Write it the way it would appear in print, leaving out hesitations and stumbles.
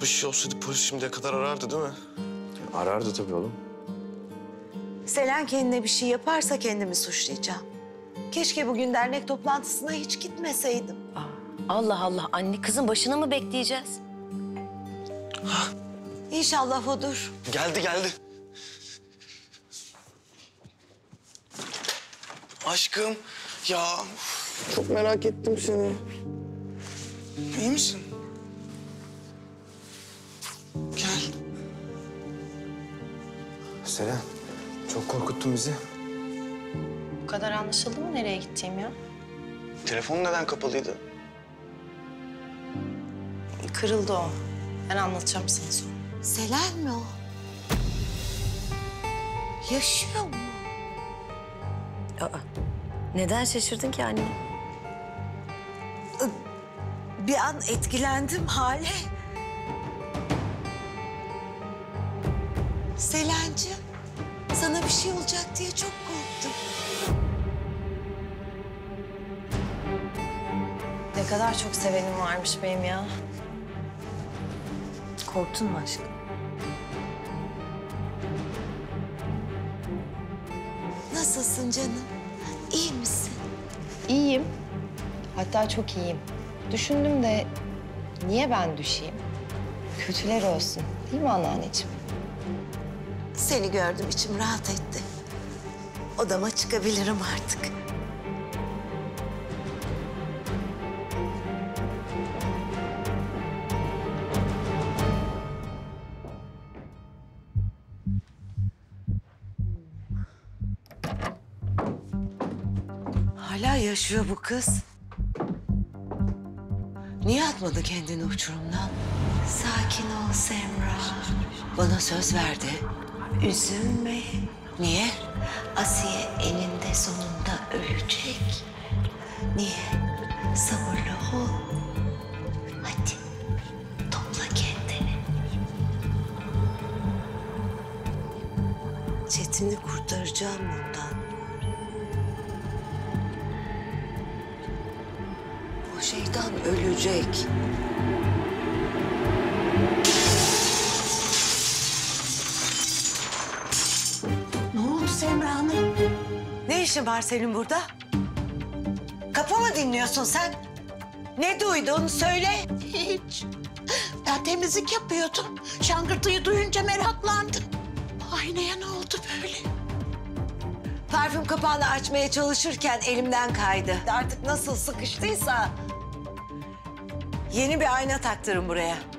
bir şey olsaydı polis şimdiye kadar arardı değil mi? Arardı tabii oğlum. Selen kendine bir şey yaparsa kendimi suçlayacağım. Keşke bugün dernek toplantısına hiç gitmeseydim. Aa, Allah Allah anne, kızın başını mı bekleyeceğiz? İnşallah odur. Geldi geldi. Aşkım ya çok merak ettim seni. İyi misin? Gel. Selen, çok korkuttun bizi. Bu kadar anlaşıldı mı nereye gittiğim ya? Telefon neden kapalıydı? Kırıldı o. Ben anlatacağım sana sonra. Selen mi o? Yaşıyor mu? Aa, neden şaşırdın ki anne? Bir an etkilendim hale. Selenciğim, sana bir şey olacak diye çok korktum. Ne kadar çok sevenim varmış benim ya. Korktun mu aşkım? Nasılsın canım? İyi misin? İyiyim. Hatta çok iyiyim. Düşündüm de niye ben düşeyim? Kötüler olsun. Değil mi anneanneciğim? Seni gördüm, içim rahat etti. Odama çıkabilirim artık. Hala yaşıyor bu kız. Niye atmadı kendini uçurumdan? Sakin ol Semra. Bana söz verdi. Üzülme. Niye? Asiye eninde sonunda ölecek. Niye? Sabırlı ol. Hadi topla kendini. Çetin'i kurtaracağım bundan. O şeytan ölecek. Semra Hanım. Ne işin var senin burada? Kapı mı dinliyorsun sen? Ne duydun söyle. Hiç. Ben temizlik yapıyordum. Şangırtıyı duyunca meraklandım. Aynaya ne oldu böyle? Parfüm kapağını açmaya çalışırken elimden kaydı. Artık nasıl sıkıştıysa yeni bir ayna taktırın buraya.